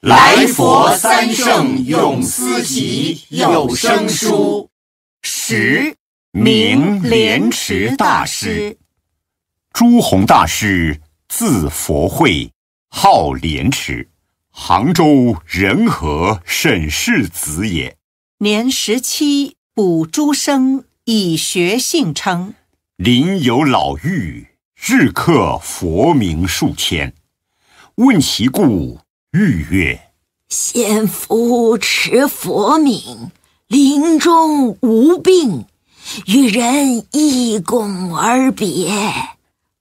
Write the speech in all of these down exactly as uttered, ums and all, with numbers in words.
来佛三圣咏思集有声书。十明莲池大师，朱洪大师字佛慧，号莲池，杭州仁和沈氏子也。年十七，补诸生，以学性称。临有老妪，日刻佛名数千。问其故，欲曰：先夫持佛名，临终无病，与人一拱而别，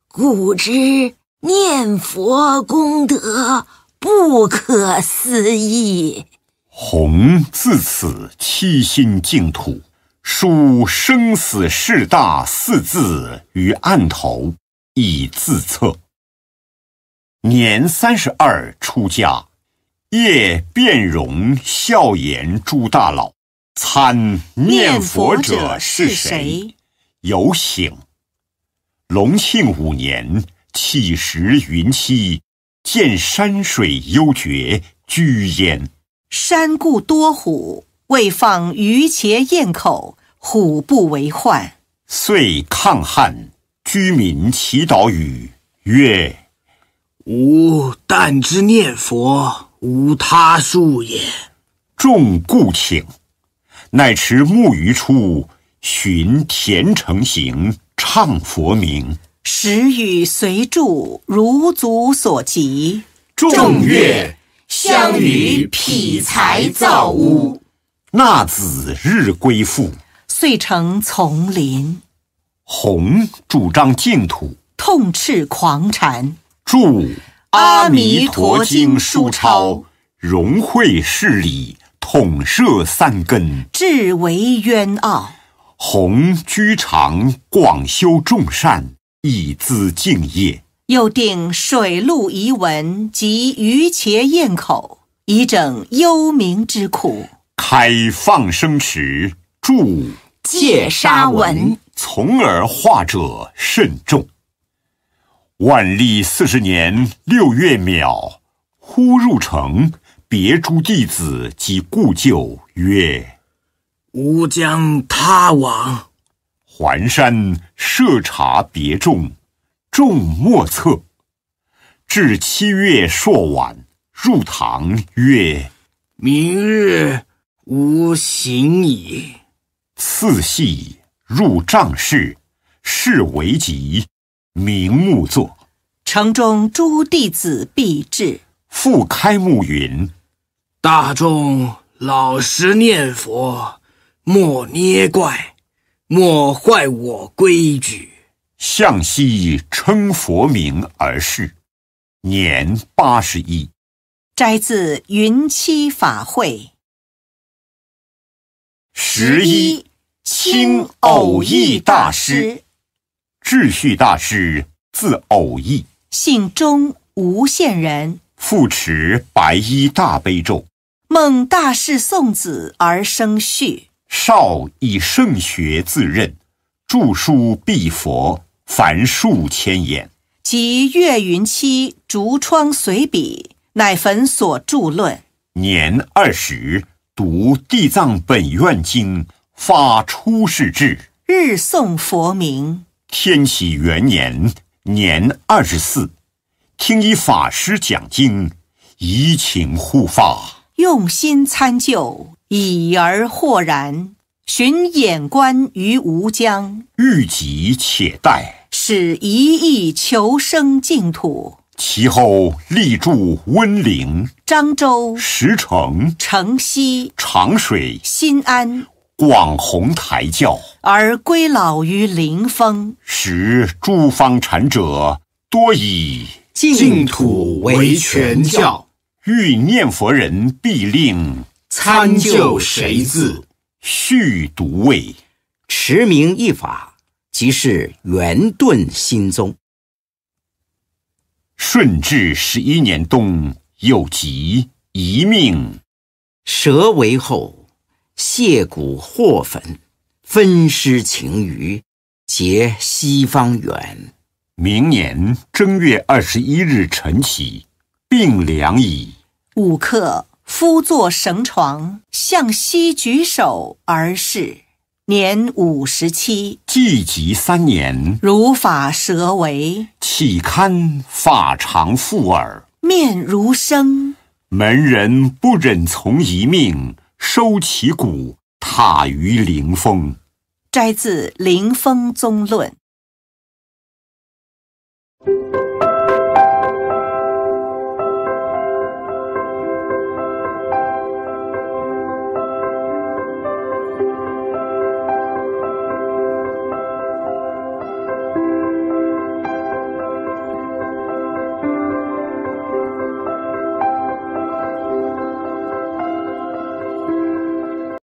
故知念佛功德不可思议。弘自此栖心净土，书生死事大四字于案头，以自测。年三十二出家，业辩容笑言诸大佬，参念佛者是谁？有醒。隆庆五年，起时云栖，见山水幽绝，居焉。山固多虎，为放鱼茄咽口，虎不为患。遂抗旱，居民祈祷语曰：吾但知念佛，无他术也。众故请，乃持木鱼出，寻田城行，唱佛名。时雨随助，如足所及。众乐，相与劈柴造屋。那子日归复，遂成丛林。弘主张净土，痛斥狂禅。著《阿弥陀经》书钞，融会事理，统摄三根，至为渊奥。弘居长，广修众善，以资敬业。又定水陆遗文及鱼茄咽口，以整幽冥之苦。开放生池，著《戒沙文》，从而化者甚众。万历四十年六月杪，忽入城，别诸弟子及故旧曰：吾将他往。还山设茶别众，众莫测。至七月朔晚，入堂曰：明日吾行矣。次夕入帐室，室为极，名目座。城中诸弟子毕至。复开目云：大众老实念佛，莫捏怪，莫坏我规矩。向昔称佛名而逝，年八十一。摘自《云栖法会》。十一，清偶义大师。智绪大师，字偶义，姓钟，吴县人。复持白衣大悲咒，梦大士送子而生绪。少以圣学自任，著书毕佛，凡数千言。及岳云栖、竹窗随笔，乃焚所著论。年二十，读《地藏本愿经》，发出世志，日诵佛名。天启元年，年二十四，听一法师讲经，怡情护法，用心参究，已而豁然，寻眼观于无疆，欲极且待，使一意求生净土。其后立住温陵、漳州、石城、城西、长水、新安，广弘台教，而归老于灵峰。时诸方禅者多以净土为全教，欲念佛人必令参究谁字，续独位，持名一法，即是圆顿心宗。顺治十一年冬，有疾，遗命，蛇为后，卸骨获焚，分尸情余，结西方缘。明年正月二十一日晨起，病良矣，午刻夫坐绳床，向西举手而逝，年五十七。纪籍三年，如发舌为，岂堪发长覆耳，面如生。门人不忍从一命，收其骨，踏于灵峰。摘自《灵峰宗论》。